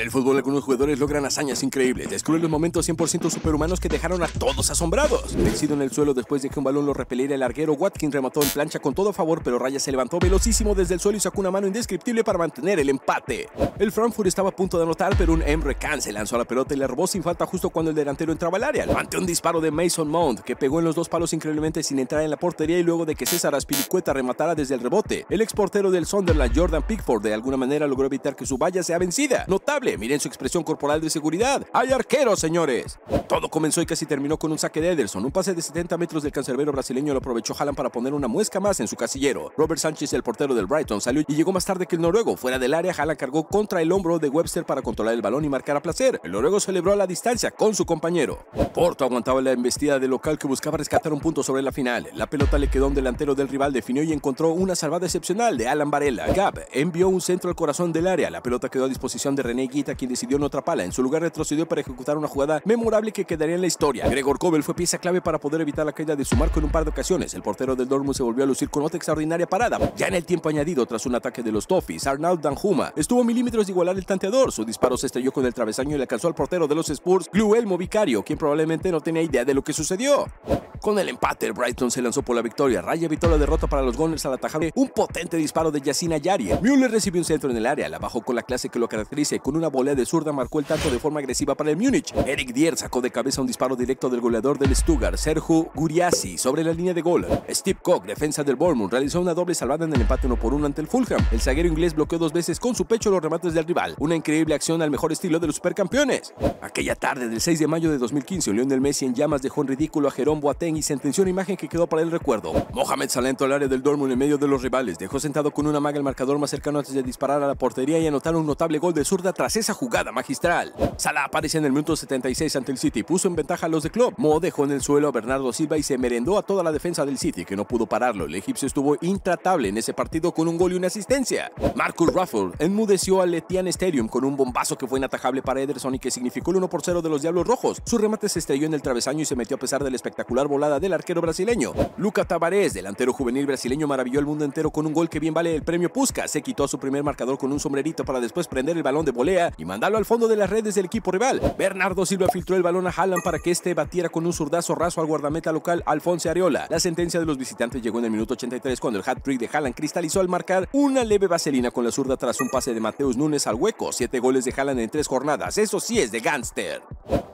En el fútbol algunos jugadores logran hazañas increíbles. Descubren los momentos 100% superhumanos que dejaron a todos asombrados. Vencido en el suelo después de que un balón lo repeliera el larguero, Watkins remató en plancha con todo a favor, pero Raya se levantó velocísimo desde el suelo y sacó una mano indescriptible para mantener el empate. El Frankfurt estaba a punto de anotar, pero un Emre Can se lanzó a la pelota y la robó sin falta justo cuando el delantero entraba al área. Ante un disparo de Mason Mount, que pegó en los dos palos increíblemente sin entrar en la portería, y luego de que César Azpilicueta rematara desde el rebote, el exportero del Sunderland, Jordan Pickford, de alguna manera logró evitar que su valla sea vencida. Notable, miren su expresión corporal de seguridad. ¡Hay arqueros, señores! Todo comenzó y casi terminó con un saque de Ederson. Un pase de 70 metros del cancerbero brasileño lo aprovechó Haaland para poner una muesca más en su casillero. Robert Sánchez, el portero del Brighton, salió y llegó más tarde que el noruego. Fuera del área, Haaland cargó contra el hombro de Webster para controlar el balón y marcar a placer. El noruego celebró a la distancia con su compañero. Porto aguantaba la embestida del local que buscaba rescatar un punto sobre la final. La pelota le quedó a un delantero del rival, definió y encontró una salvada excepcional de Alan Varela. Gab envió un centro al corazón del área. La pelota quedó a disposición de René Gilles, quien decidió no atraparla. En su lugar retrocedió para ejecutar una jugada memorable que quedaría en la historia. Gregor Kobel fue pieza clave para poder evitar la caída de su marco en un par de ocasiones. El portero del Dortmund se volvió a lucir con otra extraordinaria parada. Ya en el tiempo añadido, tras un ataque de los Toffees, Arnaud Danjuma estuvo a milímetros de igualar el tanteador. Su disparo se estrelló con el travesaño y le alcanzó al portero de los Spurs, Guglielmo Vicario, quien probablemente no tenía idea de lo que sucedió. Con el empate, el Brighton se lanzó por la victoria. Raya evitó la derrota para los Gunners al atajar un potente disparo de Yacine Ayari. Müller recibió un centro en el área, la bajó con la clase que lo caracteriza y con una volea de zurda marcó el tanto de forma agresiva para el Múnich. Eric Dier sacó de cabeza un disparo directo del goleador del Stuttgart, Serhou Guirassy, sobre la línea de gol. Steve Cook, defensa del Bournemouth, realizó una doble salvada en el empate 1-1 ante el Fulham. El zaguero inglés bloqueó dos veces con su pecho los remates del rival. Una increíble acción al mejor estilo de los supercampeones. Aquella tarde del 6 de mayo de 2015, Lionel Messi en llamas dejó en ridículo a Jerome Boateng y sentenció una imagen que quedó para el recuerdo. Mohamed Salah entró al área del Dortmund en medio de los rivales, dejó sentado con una maga el marcador más cercano antes de disparar a la portería y anotar un notable gol de zurda tras esa jugada magistral. Salah aparece en el minuto 76 ante el City, puso en ventaja a los de Klopp. Mo dejó en el suelo a Bernardo Silva y se merendó a toda la defensa del City, que no pudo pararlo. El egipcio estuvo intratable en ese partido con un gol y una asistencia. Marcus Rashford enmudeció al Etihad Stadium con un bombazo que fue inatajable para Ederson y que significó el 1-0 de los Diablos Rojos. Su remate se estrelló en el travesaño y se metió a pesar del espectacular volada del arquero brasileño. Lucas Tavares, delantero juvenil brasileño, maravilló al mundo entero con un gol que bien vale el premio Puska. Se quitó a su primer marcador con un sombrerito para después prender el balón de volea y mandarlo al fondo de las redes del equipo rival. Bernardo Silva filtró el balón a Haaland para que este batiera con un zurdazo raso al guardameta local Alphonse Areola. La sentencia de los visitantes llegó en el minuto 83 cuando el hat-trick de Haaland cristalizó al marcar una leve vaselina con la zurda tras un pase de Mateus Nunes al hueco. 7 goles de Haaland en 3 jornadas. Eso sí es de gánster.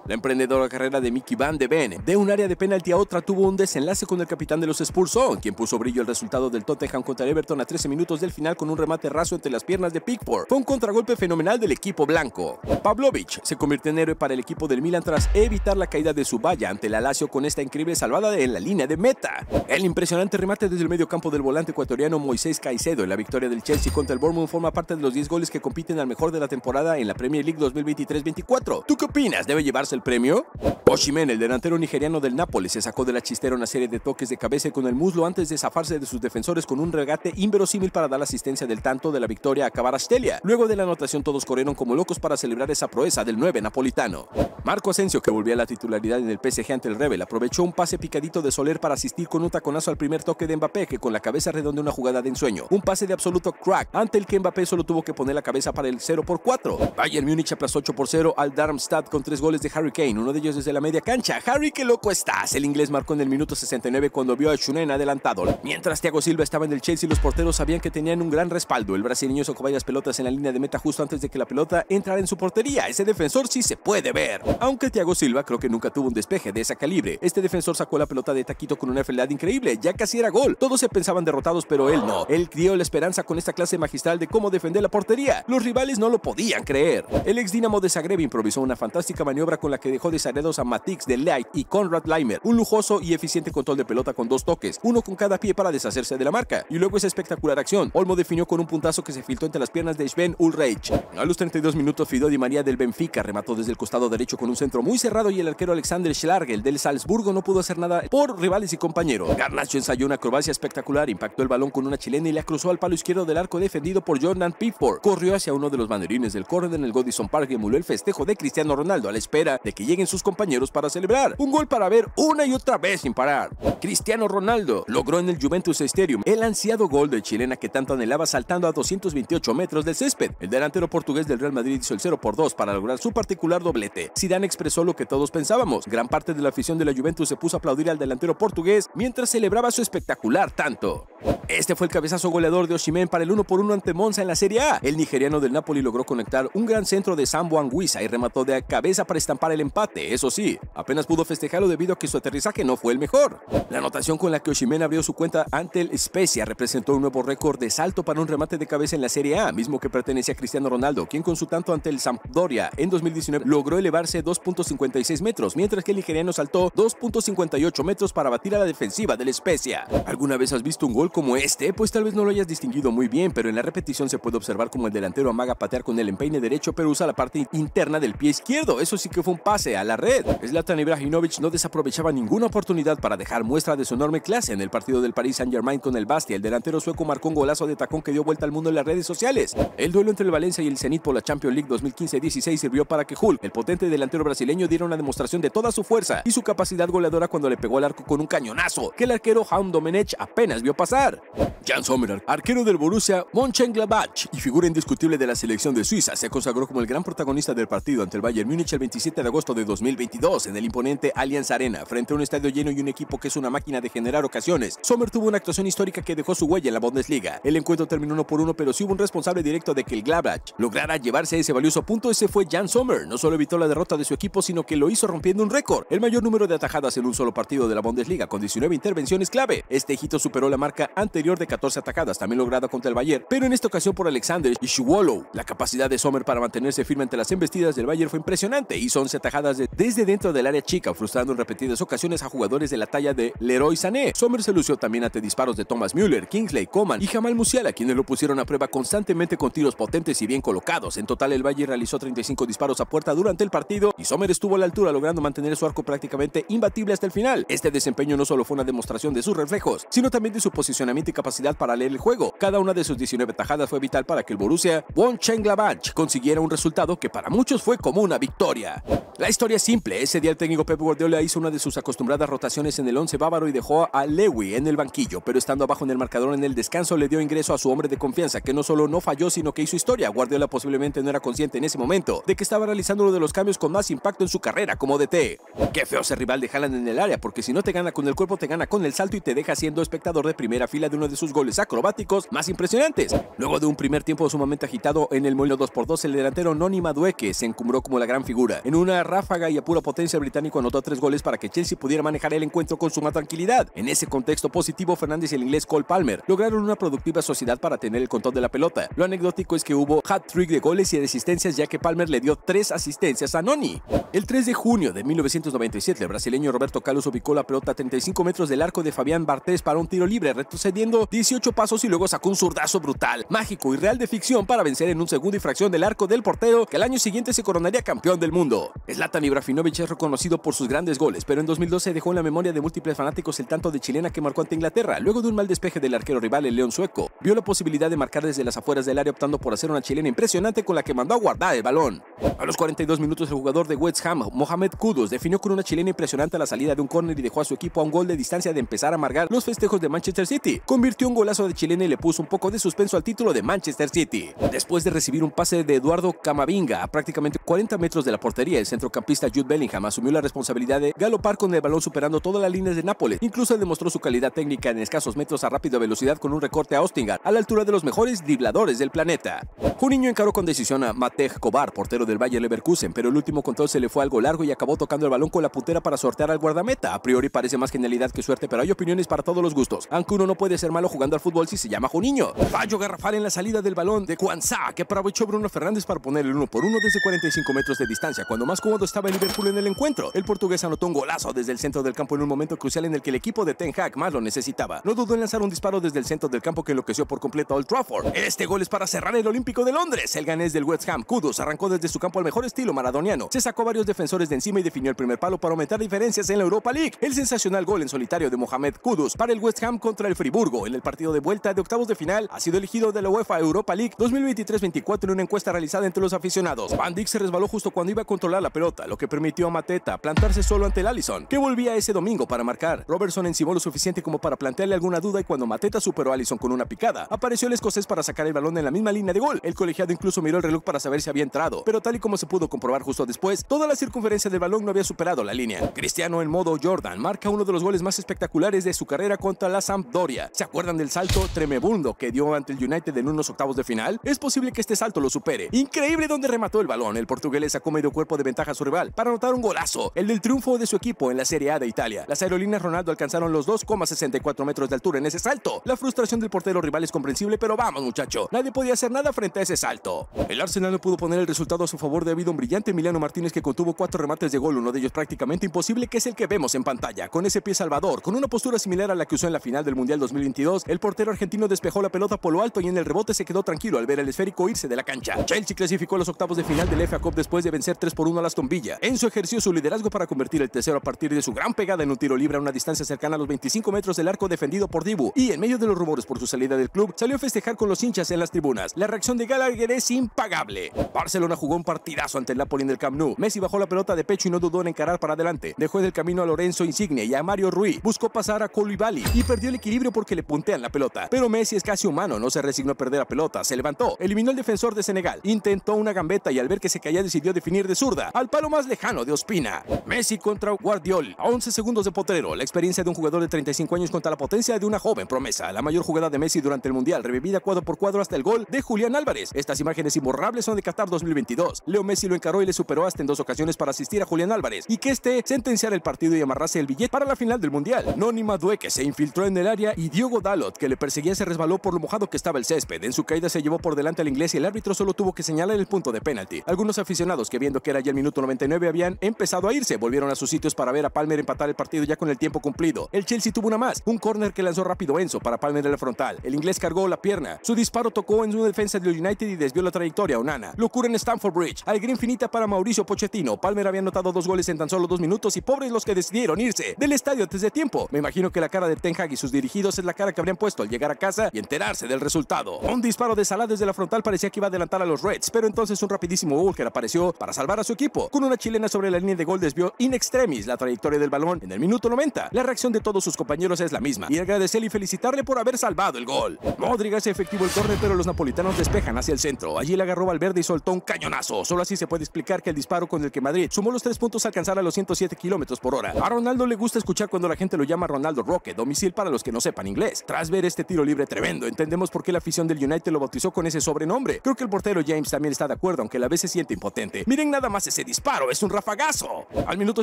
La emprendedora carrera de Mickey Van de Ven, de un área de penalti a otra, tuvo un desenlace con el capitán de los Spurs, quien puso brillo al resultado del Tottenham contra Everton a 13 minutos del final con un remate raso entre las piernas de Pickford. Fue un contragolpe fenomenal del equipo blanco. Pavlovic se convirtió en héroe para el equipo del Milan tras evitar la caída de su valla ante la Lazio con esta increíble salvada en la línea de meta. El impresionante remate desde el medio campo del volante ecuatoriano Moisés Caicedo en la victoria del Chelsea contra el Bournemouth forma parte de los 10 goles que compiten al mejor de la temporada en la Premier League 2023-24. ¿Tú qué opinas? ¿Debe llevarse el premio? Osimhen, el delantero nigeriano del Nápoles, se sacó de la chistera una serie de toques de cabeza y con el muslo antes de zafarse de sus defensores con un regate inverosímil para dar la asistencia del tanto de la victoria a Kvaratskhelia. Luego de la anotación todos corrieron como locos para celebrar esa proeza del 9 napolitano. Marco Asensio, que volvía a la titularidad en el PSG ante el Rebel, aprovechó un pase picadito de Soler para asistir con un taconazo al primer toque de Mbappé, que con la cabeza redondeó una jugada de ensueño. Un pase de absoluto crack, ante el que Mbappé solo tuvo que poner la cabeza para el 0-4. Bayern Múnich aplazó 8-0 al Darmstadt con 3 goles de Harry Kane, uno de ellos desde la media cancha. Harry, qué loco estás. El inglés marcó en el minuto 69 cuando vio a Schunen adelantado. Mientras Thiago Silva estaba en el Chelsea, los porteros sabían que tenían un gran respaldo. El brasileño sacó varias pelotas en la línea de meta justo antes de que la pelota entrara en su portería. Ese defensor sí se puede ver. Aunque Thiago Silva creo que nunca tuvo un despeje de ese calibre. Este defensor sacó la pelota de taquito con una frialdad increíble. Ya casi era gol. Todos se pensaban derrotados, pero él no. Él dio la esperanza con esta clase magistral de cómo defender la portería. Los rivales no lo podían creer. El ex Dinamo de Zagreb improvisó una fantástica maniobra con la que dejó desarredados a Matix de Light y Konrad Leimer. Un lujoso y eficiente control de pelota con 2 toques, uno con cada pie para deshacerse de la marca. Y luego esa espectacular acción. Olmo definió con un puntazo que se filtró entre las piernas de Sven Ulreich. A los 32 minutos, Fido Di María del Benfica remató desde el costado derecho con un centro muy cerrado y el arquero Alexander Schlargel del Salzburgo no pudo hacer nada por rivales y compañeros. Garnacho ensayó una acrobacia espectacular, impactó el balón con una chilena y la cruzó al palo izquierdo del arco defendido por Jordan Pickford. Corrió hacia uno de los banderines del córner en el Goodison Park y emuló el festejo de Cristiano Ronaldo al espera de que lleguen sus compañeros para celebrar. Un gol para ver una y otra vez sin parar. Cristiano Ronaldo logró en el Juventus Stadium el ansiado gol del chilena que tanto anhelaba saltando a 228 metros del césped. El delantero portugués del Real Madrid hizo el 0-2 para lograr su particular doblete. Zidane expresó lo que todos pensábamos. Gran parte de la afición de la Juventus se puso a aplaudir al delantero portugués mientras celebraba su espectacular tanto. Este fue el cabezazo goleador de Osimhen para el 1-1 ante Monza en la Serie A. El nigeriano del Napoli logró conectar un gran centro de Sambo Anguissa y remató de cabeza para estampar el empate. Eso sí, apenas pudo festejarlo debido a que su aterrizaje no fue el mejor. La anotación con la que Osimhen abrió su cuenta ante el Spezia representó un nuevo récord de salto para un remate de cabeza en la Serie A, mismo que pertenece a Cristiano Ronaldo, quien con su tanto ante el Sampdoria en 2019 logró elevarse 2.56 metros, mientras que el nigeriano saltó 2.58 metros para batir a la defensiva del Spezia. ¿Alguna vez has visto un gol como este? Pues tal vez no lo hayas distinguido muy bien, pero en la repetición se puede observar como el delantero amaga patear con el empeine derecho, pero usa la parte interna del pie izquierdo. Eso sí que fue un pase a la red. Zlatan Ibrahimovic no desaprovechaba ninguna oportunidad para dejar muestra de su enorme clase. En el partido del Paris Saint-Germain con el Bastia, el delantero sueco marcó un golazo de tacón que dio vuelta al mundo en las redes sociales. El duelo entre el Valencia y el Zenit por la Champions League 2015-16 sirvió para que Hulk, el potente delantero brasileño, diera una demostración de toda su fuerza y su capacidad goleadora cuando le pegó al arco con un cañonazo que el arquero Juan Domenech apenas vio pasar. Yan Sommer, arquero del Borussia Mönchengladbach y figura indiscutible de la selección de Suiza, se consagró como el gran protagonista del partido ante el Bayern Múnich el 27 de agosto de 2022 en el imponente Allianz Arena. Frente a un estadio lleno y un equipo que es una máquina de generar ocasiones, Sommer tuvo una actuación histórica que dejó su huella en la Bundesliga. El encuentro terminó 1-1, pero sí hubo un responsable directo de que el Gladbach lograra llevarse ese valioso punto. Ese fue Yan Sommer. No solo evitó la derrota de su equipo, sino que lo hizo rompiendo un récord, el mayor número de atajadas en un solo partido de la Bundesliga con 19 intervenciones clave. Este hito superó la marca anterior de 14 atajadas, también lograda contra el Bayern, pero en esta ocasión por Alexander Ischwolo. La capacidad de Sommer para mantenerse firme ante las embestidas del Bayern fue impresionante. Hizo 11 atajadas desde dentro del área chica, frustrando en repetidas ocasiones a jugadores de la talla de Leroy Sané. Sommer se lució también ante disparos de Thomas Müller, Kingsley Coman y Jamal Musiala, quienes lo pusieron a prueba constantemente con tiros potentes y bien colocados. En total, el Bayern realizó 35 disparos a puerta durante el partido y Sommer estuvo a la altura, logrando mantener su arco prácticamente imbatible hasta el final. Este desempeño no solo fue una demostración de sus reflejos, sino también de su posicionamiento y capacidad para leer el juego. Cada una de sus 19 tajadas fue vital para que el Borussia Mönchengladbach consiguiera un resultado que para muchos fue como una victoria. La historia es simple. Ese día el técnico Pep Guardiola hizo una de sus acostumbradas rotaciones en el 11 bávaro y dejó a Lewy en el banquillo, pero estando abajo en el marcador en el descanso le dio ingreso a su hombre de confianza, que no solo no falló, sino que hizo historia. Guardiola posiblemente no era consciente en ese momento de que estaba realizando uno de los cambios con más impacto en su carrera como DT. Qué feo ser rival de Haaland en el área, porque si no te gana con el cuerpo, te gana con el salto y te deja siendo espectador de primera fila de uno de sus goles acrobáticos más impresionantes. Luego de un primer tiempo sumamente agitado en el Molineux 2x2, el delantero Noni Madueke se encumbró como la gran figura. En una ráfaga y a pura potencia, el británico anotó 3 goles para que Chelsea pudiera manejar el encuentro con suma tranquilidad. En ese contexto positivo, Fernández y el inglés Cole Palmer lograron una productiva sociedad para tener el control de la pelota. Lo anecdótico es que hubo hat-trick de goles y de asistencias, ya que Palmer le dio 3 asistencias a Noni. El 3 de junio de 1997, el brasileño Roberto Carlos ubicó la pelota a 35 metros del arco de Fabián Barthez para un tiro libre, retrocediendo 18 pasos y luego sacó un zurdazo brutal, mágico y real de ficción para vencer en un segundo y fracción del arco del portero, que al año siguiente se coronaría campeón del mundo. Zlatan Ibrahimovic es reconocido por sus grandes goles, pero en 2012 dejó en la memoria de múltiples fanáticos el tanto de chilena que marcó ante Inglaterra. Luego de un mal despeje del arquero rival, el león sueco vio la posibilidad de marcar desde las afueras del área, optando por hacer una chilena impresionante con la que mandó a guardar el balón. A los 42 minutos, el jugador de West Ham, Mohamed Kudus, definió con una chilena impresionante a la salida de un córner y dejó a su equipo a un gol de distancia de empezar a marcar los festejos de Manchester City. Convirtió un golazo de chilena y le puso un poco de suspenso al título de Manchester City. Después de recibir un pase de Eduardo Camavinga a prácticamente 40 metros de la portería, el centrocampista Jude Bellingham asumió la responsabilidad de galopar con el balón, superando todas las líneas de Nápoles. Incluso demostró su calidad técnica en escasos metros a rápida velocidad con un recorte a Ostinger, a la altura de los mejores dribladores del planeta. Juninho encaró con decisión a Matej Kovar, portero del Bayer Leverkusen, pero el último control se le fue algo largo y acabó tocando el balón con la puntera para sortear al guardameta. A priori parece más genialidad que suerte, pero hay opiniones para todos los gustos, aunque uno no puede ser malo jugando al fútbol si se llama Juninho. Fallo garrafal en la salida del balón de Cuanzá, que aprovechó Bruno Fernández para poner el 1x1 desde 45 metros de distancia, cuando más cómodo estaba el Liverpool en el encuentro. El portugués anotó un golazo desde el centro del campo en un momento crucial en el que el equipo de Ten Hag más lo necesitaba. No dudó en lanzar un disparo desde el centro del campo que enloqueció por completo a Old Trafford. Este gol es para cerrar el Olímpico de Londres. El ganés del West Ham, Kudus, arrancó desde su su campo al mejor estilo maradoniano. Se sacó varios defensores de encima y definió el primer palo para aumentar diferencias en la Europa League. El sensacional gol en solitario de Mohamed Kudus para el West Ham contra el Friburgo en el partido de vuelta de octavos de final ha sido elegido de la UEFA Europa League 2023-24 en una encuesta realizada entre los aficionados. Van Dijk se resbaló justo cuando iba a controlar la pelota, lo que permitió a Mateta plantarse solo ante el Alisson, que volvía ese domingo para marcar. Robertson encimó lo suficiente como para plantearle alguna duda y cuando Mateta superó a Alisson con una picada, apareció el escocés para sacar el balón en la misma línea de gol. El colegiado incluso miró el reloj para saber si había entrado, pero tal y como se pudo comprobar justo después, toda la circunferencia del balón no había superado la línea. Cristiano en modo Jordan marca uno de los goles más espectaculares de su carrera contra la Sampdoria. ¿Se acuerdan del salto tremebundo que dio ante el United en unos octavos de final? Es posible que este salto lo supere. Increíble donde remató el balón. El portugués le sacó medio cuerpo de ventaja a su rival para anotar un golazo, el del triunfo de su equipo en la Serie A de Italia. Las aerolíneas Ronaldo alcanzaron los 2,64 metros de altura en ese salto. La frustración del portero rival es comprensible, pero vamos muchacho, nadie podía hacer nada frente a ese salto. El Arsenal no pudo poner el resultado a su favor debido a un brillante Emiliano Martínez que contuvo 4 remates de gol, uno de ellos prácticamente imposible, que es el que vemos en pantalla. Con ese pie salvador, con una postura similar a la que usó en la final del Mundial 2022, el portero argentino despejó la pelota por lo alto y en el rebote se quedó tranquilo al ver el esférico irse de la cancha. Chelsea clasificó a los octavos de final del FA Cup después de vencer 3-1 a la Aston Villa. Enzo ejerció su liderazgo para convertir el tercero a partir de su gran pegada en un tiro libre a una distancia cercana a los 25 metros del arco defendido por Dibu, y en medio de los rumores por su salida del club, salió a festejar con los hinchas en las tribunas. La reacción de Gallagher es impagable. Barcelona jugó un partidazo ante el Napoli en el Camp Nou. Messi bajó la pelota de pecho y no dudó en encarar para adelante. Dejó del camino a Lorenzo Insigne y a Mario Rui. Buscó pasar a Coulibaly y perdió el equilibrio porque le puntean la pelota. Pero Messi es casi humano, no se resignó a perder la pelota, se levantó, eliminó al defensor de Senegal, intentó una gambeta y al ver que se caía decidió definir de zurda al palo más lejano de Ospina. Messi contra Guardiola, a 11 segundos de potrero, la experiencia de un jugador de 35 años contra la potencia de una joven promesa. La mayor jugada de Messi durante el Mundial, revivida cuadro por cuadro hasta el gol de Julián Álvarez. Estas imágenes imborrables son de Qatar 2022. Leo Messi lo encaró y le superó hasta en 2 ocasiones para asistir a Julián Álvarez y que este sentenciara el partido y amarrase el billete para la final del Mundial. Noni Madueke se infiltró en el área y Diogo Dalot, que le perseguía, se resbaló por lo mojado que estaba el césped. En su caída se llevó por delante al inglés y el árbitro solo tuvo que señalar el punto de penalti. Algunos aficionados que viendo que era ya el minuto 99 habían empezado a irse, volvieron a sus sitios para ver a Palmer empatar el partido ya con el tiempo cumplido. El Chelsea tuvo una más, un córner que lanzó rápido Enzo para Palmer en la frontal. El inglés cargó la pierna, su disparo tocó en una defensa del United y desvió la trayectoria a Onana. Locura en Stamford Bridge, alegría infinita para Mauricio Pochettino. Palmer había anotado 2 goles en tan solo 2 minutos y pobres los que decidieron irse del estadio antes de tiempo. Me imagino que la cara de Ten Hag y sus dirigidos es la cara que habrían puesto al llegar a casa y enterarse del resultado. Un disparo de Salah desde la frontal parecía que iba a adelantar a los Reds, pero entonces un rapidísimo Walker apareció para salvar a su equipo. Con una chilena sobre la línea de gol desvió in extremis la trayectoria del balón en el minuto 90. La reacción de todos sus compañeros es la misma y agradecerle y felicitarle por haber salvado el gol. Modric hace efectivo el córner, pero los napolitanos despejan hacia el centro. Allí le agarró Valverde y soltó un cañonazo. Solo así se puede explicar que el disparo con el que Madrid sumó los 3 puntos alcanzara los 107 km/h. A Ronaldo le gusta escuchar cuando la gente lo llama Ronaldo Roque, domicil para los que no sepan inglés. Tras ver este tiro libre tremendo, entendemos por qué la afición del United lo bautizó con ese sobrenombre. Creo que el portero James también está de acuerdo, aunque a la vez se siente impotente. Miren nada más ese disparo, es un rafagazo. Al minuto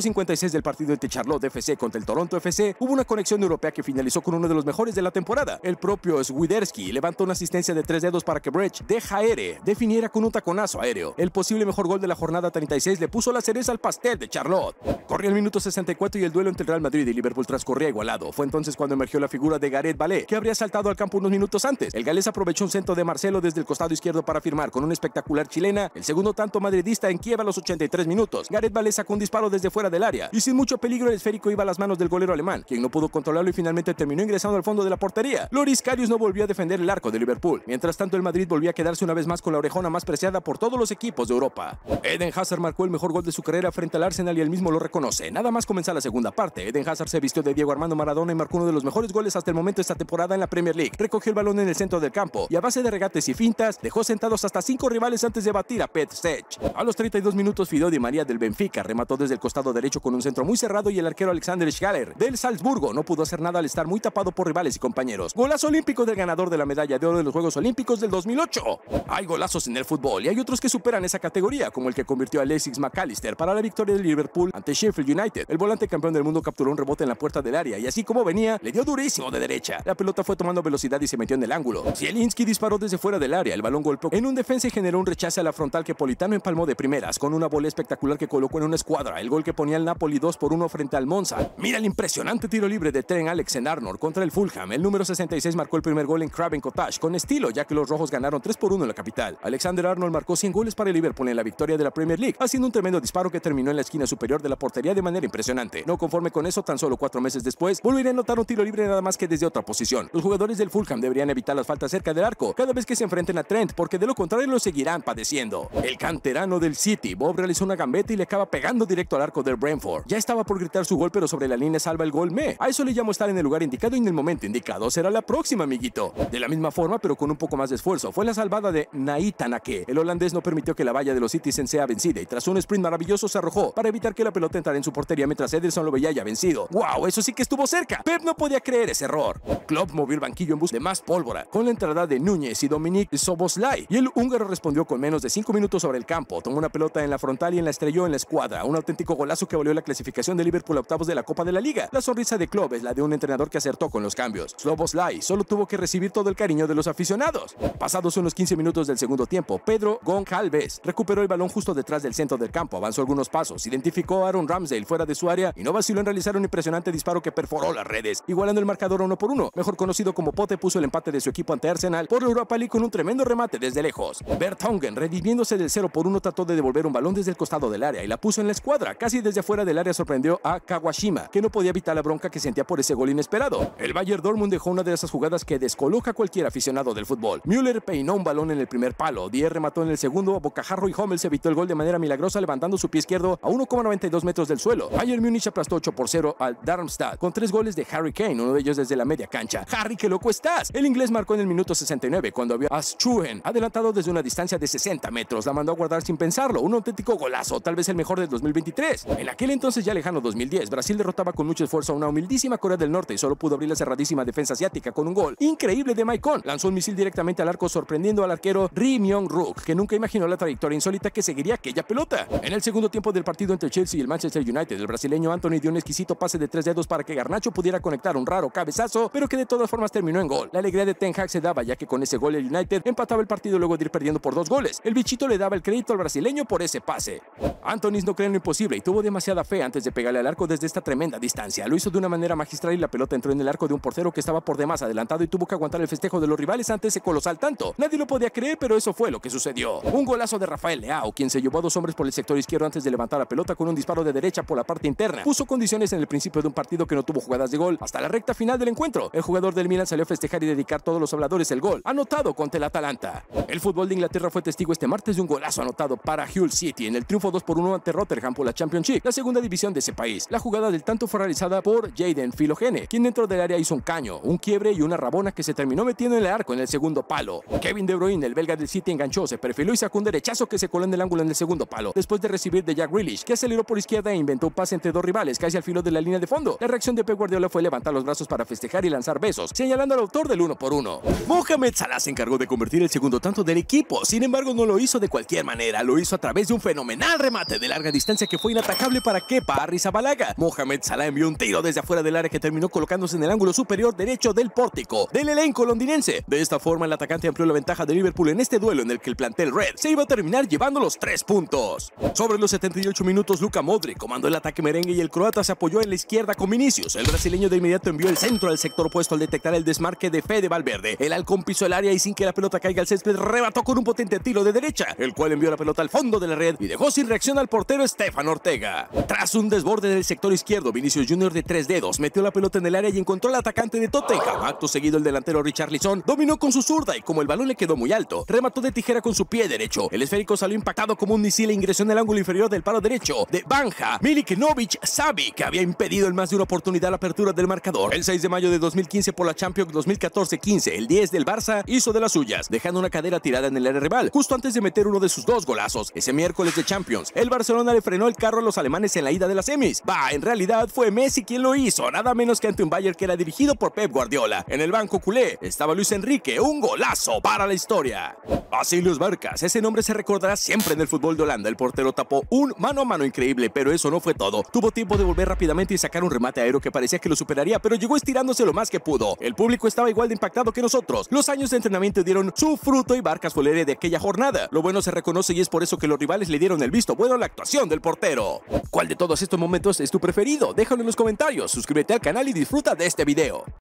56 del partido entre Charlotte FC contra el Toronto FC, hubo una conexión europea que finalizó con uno de los mejores de la temporada. El propio Swiderski levantó una asistencia de 3 dedos para que Brecht de Jaere definiera con un taconazo aéreo. El posible mejor gol de la jornada 36 le puso la cereza al pastel de Charlotte. Corría el minuto 64 y el duelo entre el Real Madrid y Liverpool transcorría igualado. Fue entonces cuando emergió la figura de Gareth Bale, que habría saltado al campo unos minutos antes. El galés aprovechó un centro de Marcelo desde el costado izquierdo para firmar con una espectacular chilena el segundo tanto madridista en Kiev a los 83 minutos. Gareth Bale sacó un disparo desde fuera del área y sin mucho peligro el esférico iba a las manos del golero alemán, quien no pudo controlarlo y finalmente terminó ingresando al fondo de la portería. Loris Karius no volvió a defender el arco de Liverpool. Mientras tanto, el Madrid volvía a quedarse una vez más con la orejona más preciada por todos los equipos de Europa. Eden Hazard marcó el mejor gol de su carrera frente al Arsenal y él mismo lo reconoce. Nada más comenzar la segunda parte, Eden Hazard se vistió de Diego Armando Maradona y marcó uno de los mejores goles hasta el momento esta temporada en la Premier League. Recogió el balón en el centro del campo y a base de regates y fintas dejó sentados hasta 5 rivales antes de batir a Petr Cech. A los 32 minutos, Fideo Di María del Benfica remató desde el costado derecho con un centro muy cerrado y el arquero Alexander Schaller del Salzburgo no pudo hacer nada al estar muy tapado por rivales y compañeros. Golazo olímpico del ganador de la medalla de oro de los Juegos Olímpicos del 2008. Hay golazos en el fútbol y hay otros que superan esa categoría, como el que convirtió a Alexis McAllister para la victoria de Liverpool ante Sheffield United. El volante campeón del mundo capturó un rebote en la puerta del área y así como venía, le dio durísimo de derecha. La pelota fue tomando velocidad y se metió en el ángulo. Zielinski disparó desde fuera del área, el balón golpeó en un defensa y generó un rechace a la frontal que Politano empalmó de primeras con una bola espectacular que colocó en una escuadra, el gol que ponía el Napoli 2-1 frente al Monza. Mira el impresionante tiro libre de Trent Alexander-Arnold contra el Fulham. El número 66 marcó el primer gol en Craven Cottage con estilo, ya que los rojos ganaron 3-1 en la capital. Alexander-Arnold marcó 100 goles para el Liverpool en la victoria de la Premier League, haciendo un tremendo disparo que terminó en la esquina superior de la portería de manera impresionante. No conforme con eso, tan solo 4 meses después, volvería a anotar un tiro libre nada más que desde otra posición. Los jugadores del Fulham deberían evitar las faltas cerca del arco cada vez que se enfrenten a Trent, porque de lo contrario lo seguirán padeciendo. El canterano del City, Bob, realizó una gambeta y le acaba pegando directo al arco del Brentford. Ya estaba por gritar su gol, pero sobre la línea salva el gol Meh. A eso le llamo estar en el lugar indicado y en el momento indicado. Será la próxima, amiguito. De la misma forma, pero con un poco más de esfuerzo, fue la salvada de Naita Nake. El holandés no permitió que la valla de los Citizens sea vencida y tras un sprint maravilloso se arrojó para evitar que la pelota entrara en su portería mientras Ederson lo veía ya vencido. ¡Wow! Eso sí que estuvo cerca. Pep no podía creer ese error. Klopp movió el banquillo en busca de más pólvora con la entrada de Núñez y Dominic Szoboszlai, y el húngaro respondió con menos de 5 minutos sobre el campo. Tomó una pelota en la frontal y la estrelló en la escuadra. Un auténtico golazo que valió la clasificación de Liverpool a octavos de la Copa de la Liga. La sonrisa de Klopp es la de un entrenador que acertó con los cambios. Szoboszlai solo tuvo que recibir todo el cariño de los aficionados. Pasados unos 15 minutos del segundo tiempo, Pedro Goncalves recuperó el balón justo detrás del centro del campo, avanzó algunos pasos, identificó a Aaron Ramsdale fuera de su área y no vaciló en realizar un impresionante disparo que perforó las redes, igualando el marcador 1-1. Mejor conocido como Pote puso el empate de su equipo ante Arsenal por la Europa League con un tremendo remate desde lejos. Vertonghen, redimiéndose del 0-1, trató de devolver un balón desde el costado del área y la puso en la escuadra. Casi desde afuera del área sorprendió a Kawashima, que no podía evitar la bronca que sentía por ese gol inesperado. El Bayern Dortmund dejó una de esas jugadas que descoloca a cualquier aficionado del fútbol. Müller peinó un balón en el primer palo, Dier remató en el segundo, Bocajarro y Hummels evitó el gol de manera milagrosa levantando su pie izquierdo a 1,92 metros del suelo. Bayern Múnich aplastó 8-0 al Darmstadt con 3 goles de Harry Kane, uno de ellos desde la media cancha. ¡Harry, qué loco estás! El inglés marcó en el minuto 69 cuando había a Schuen adelantado desde una distancia de 60 metros. La mandó a guardar sin pensarlo, un auténtico golazo, tal vez el mejor del 2023. En aquel entonces ya lejano 2010, Brasil derrotaba con mucho esfuerzo a una humildísima Corea del Norte y solo pudo abrir la cerradísima defensa asiática con un gol increíble de Maicon. Lanzó un misil directamente al arco sorprendiendo al arquero Ri Myung-Ruk, que nunca imaginó la trayectoria insólita que seguiría aquella pelota. En el segundo tiempo del partido entre Chelsea y el Manchester United, el brasileño Anthony dio un exquisito pase de 3 dedos para que Garnacho pudiera conectar un raro cabezazo, pero que de todas formas terminó en gol. La alegría de Ten Hag se daba, ya que con ese gol el United empataba el partido luego de ir perdiendo por 2 goles. El bichito le daba el crédito al brasileño por ese pase. Anthony no cree en lo imposible y tuvo demasiada fe antes de pegarle al arco desde esta tremenda distancia. Lo hizo de una manera magistral y la pelota entró en el arco de un portero que estaba por demás adelantado y tuvo que aguantar el festejo de los rivales ante ese colosal tanto. Nadie lo podía creer, pero eso fue lo que sucedió. Un golazo de Rafael Leao, quien se llevó a 2 hombres por el sector izquierdo antes de levantar la pelota con un disparo de derecha por la parte interna. Puso condiciones en el principio de un partido que no tuvo jugadas de gol hasta la recta final del encuentro. El jugador del Milan salió a festejar y dedicar todos los habladores el gol anotado contra el Atalanta. El fútbol de Inglaterra fue testigo este martes de un golazo anotado para Hull City en el triunfo 2-1 ante Rotherham por la Championship, la segunda división de ese país. La jugada del tanto fue realizada por Jayden Filogene, quien dentro del área hizo un caño, un quiebre y una rabona que se terminó metiendo en el arco en el segundo palo. Kevin De Bruyne, el belga del City, enganchó, se perfiló y sacó un derechazo que se coló en el ángulo en el segundo palo, después de recibir de Jack Grealish, que aceleró por izquierda e inventó un pase entre 2 rivales casi al filo de la línea de fondo. La reacción de Pep Guardiola fue levantar los brazos para festejar y lanzar besos, señalando al autor del 1-1. Mohamed Salah se encargó de convertir el segundo tanto del equipo, sin embargo no lo hizo de cualquier manera, lo hizo a través de un fenomenal remate de larga distancia que fue inatacable para Kepa Arrizabalaga. Mohamed Salah envió un tiro desde afuera del área que terminó colocándose en el ángulo superior derecho del pórtico del elenco londinense. De esta forma el atacante amplió la ventaja de Liverpool en este duelo en el que el plantel Red se iba a terminar llevando los 3 puntos. Sobre los 78 minutos Luka Modric comandó el ataque merengue y el croata se apoyó en la izquierda con Vinicius. El brasileño de inmediato envió el centro al sector opuesto al detectar el desmarque de Fede Valverde. El halcón pisó el área y sin que la pelota caiga al césped remató con un potente tiro de derecha, el cual envió la pelota al fondo de la red y dejó sin reacción al portero Stefan Ortega. Tras un desborde del sector izquierdo, Vinicius Jr. de 3 dedos metió la pelota en el área y encontró al atacante de Tottenham. Acto seguido el delantero Richarlison dominó con su zurda y como el balón le quedó muy alto, remató de tijera con su pie derecho. El esférico salió impactado como un misil e ingresó en el ángulo inferior del palo derecho de Banja Milikinovic Savi, que había impedido en más de una oportunidad la apertura del marcador. El 6 de mayo de 2015 por la Champions 2014-15, el 10 del Barça hizo de las suyas, dejando una cadera tirada en el área rival, justo antes de meter uno de sus 2 golazos. Ese miércoles de Champions, el Barcelona le frenó el carro a los alemanes en la ida de las semis. Bah, en realidad fue Messi quien lo hizo, nada menos que ante un Bayern que era dirigido por Pep Guardiola. En el banco culé estaba Luis Enrique, un golazo para la historia. Basilius Barkas, ese nombre se recordará siempre en el fútbol de Holanda. El portero tapó un mano a mano increíble, pero eso no fue todo. Tuvo tiempo de volver rápidamente y sacar un remate aéreo que parecía que lo superaría, pero llegó estirándose lo más que pudo. El público estaba igual de impactado que nosotros. Los años de entrenamiento dieron su fruto y Barkas fue el héroe de aquella jornada. Lo bueno se reconoce y es por eso que los rivales le dieron el visto bueno a la actuación del portero. ¿Cuál de todos estos momentos es tu preferido? Déjalo en los comentarios, suscríbete al canal y disfruta de este video.